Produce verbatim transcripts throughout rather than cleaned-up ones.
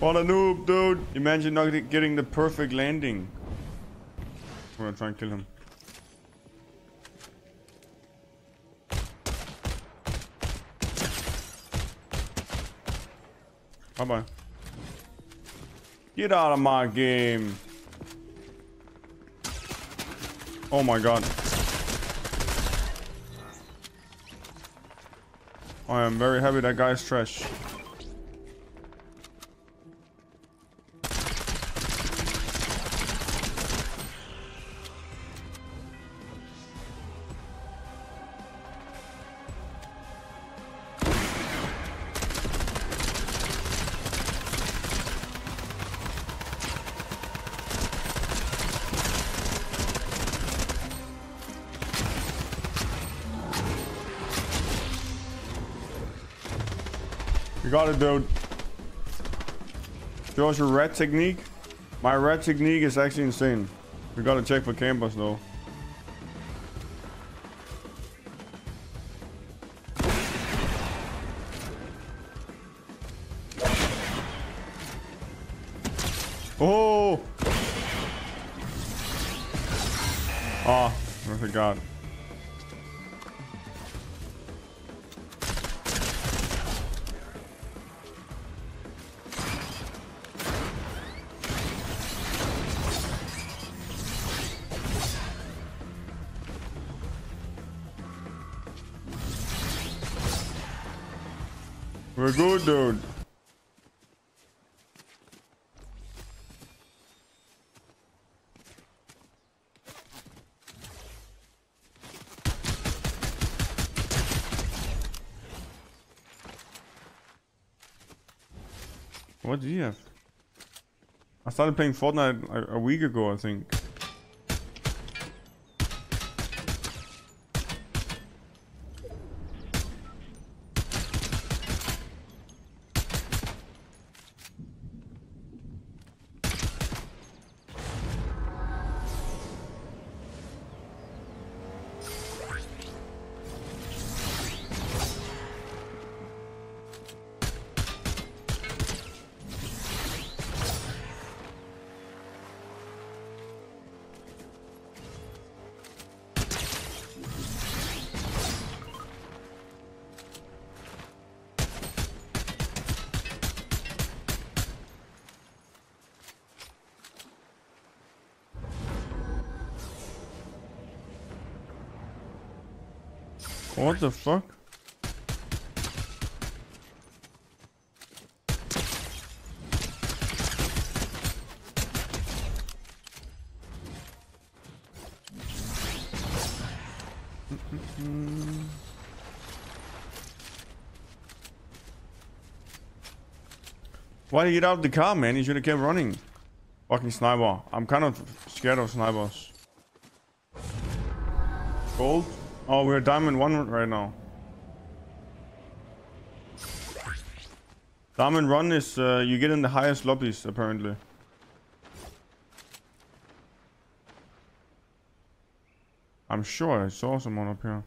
What a noob, dude. Imagine not getting the perfect landing. I'm gonna try and kill him. Bye bye. Get out of my game. Oh my god. I am very happy that guy's trash. You got it, dude. Show us your red technique. My red technique is actually insane. We gotta check for campers though. Oh! Ah, I forgot. We're good, dude. What do you have? I started playing Fortnite a, a week ago, I think. What the fuck? Mm-hmm. Why did he get out of the car, man? He should have kept running. Fucking sniper. I'm kind of scared of snipers. Gold. Oh, we're diamond one right now. Diamond run is uh, you get in the highest lobbies apparently. I'm sure I saw someone up here.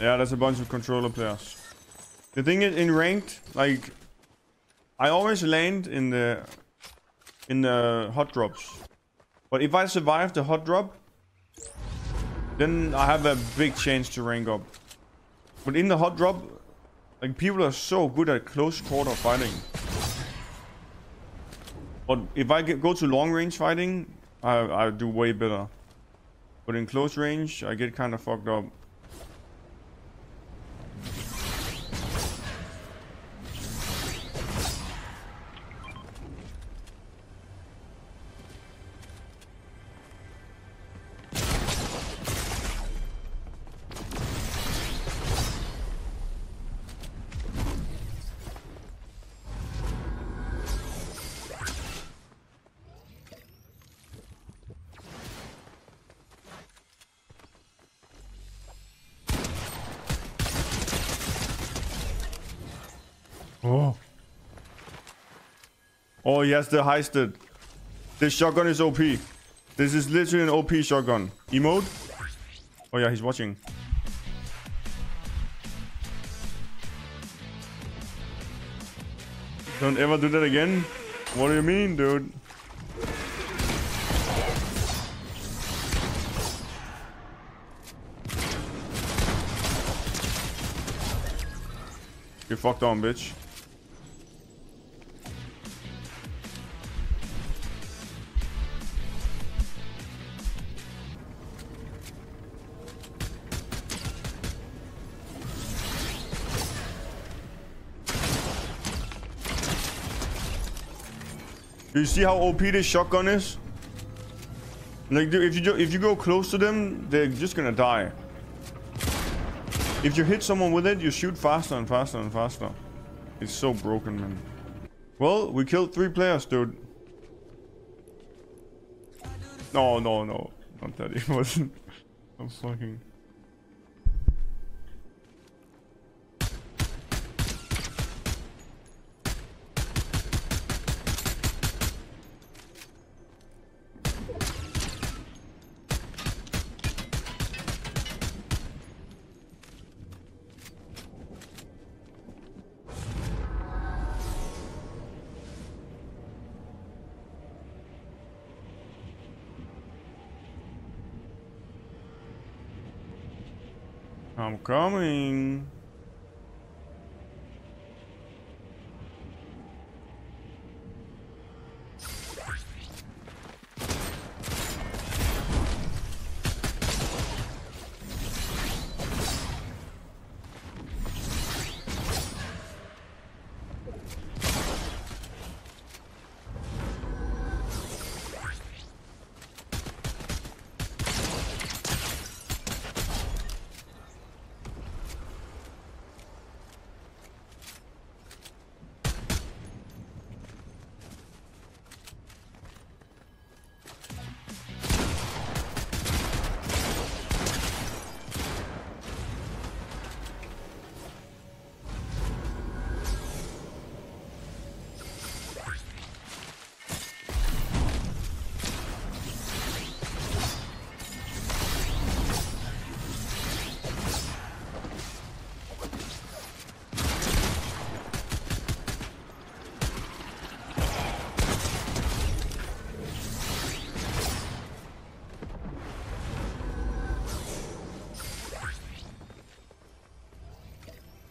Yeah, that's a bunch of controller players. The thing is, in ranked, like, I always land in the in the hot drops. But if I survive the hot drop, then I have a big chance to rank up. But in the hot drop, like, people are so good at close quarter fighting. But if I get, go to long range fighting, I, I do way better. But in close range, I get kind of fucked up. Oh, yes, they heisted. This shotgun is O P. This is literally an O P shotgun. Emote? Oh, yeah, he's watching. Don't ever do that again. What do you mean, dude? You fucked on, bitch. You see how O P this shotgun is? Like, dude, if you if you go close to them, they're just gonna die. If you hit someone with it, you shoot faster and faster and faster. It's so broken, man. Well, we killed three players, dude. No, no, no, not that it wasn't. I'm fucking. I'm coming.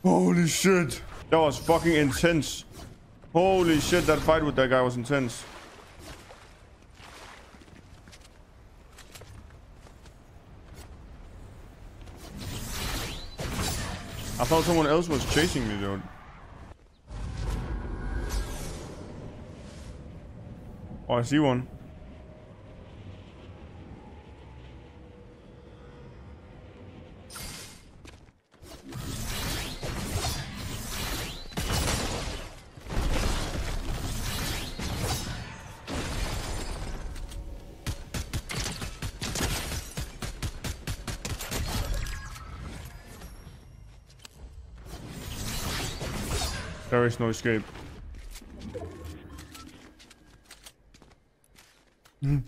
Holy shit, that was fucking intense. Holy shit, that fight with that guy was intense. I thought someone else was chasing me, dude. Oh, I see one. There is no escape. Mm.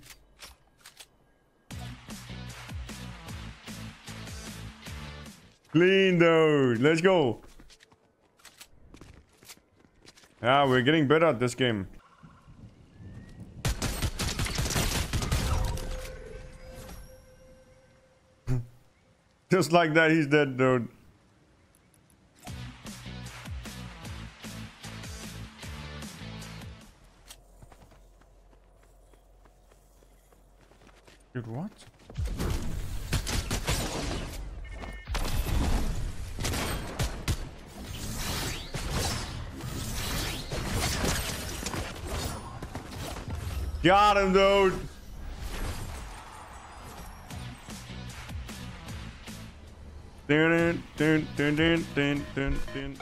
Clean, dude. Let's go. Yeah, we're getting better at this game. Just like that, he's dead, dude. Dude, what? Got him, dude. Dun, dun, dun, dun, dun, dun, dun.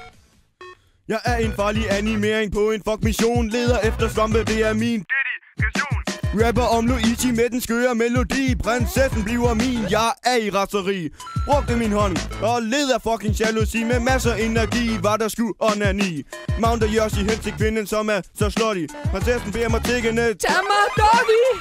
Jeg er en farlig animering på en fuck mission. Leder efter svampe, det er min dedikation. Rapper om Luigi med den skøre melodi. Prinsessen bliver min, jeg er i raseri. Brugte min hånd og led af fucking jalousi. Med masser energi var der sku onani. Mounter Yoshi hen til kvinden, som er så slutty. Prinsessen beder mig tikkende, tag mig doggy.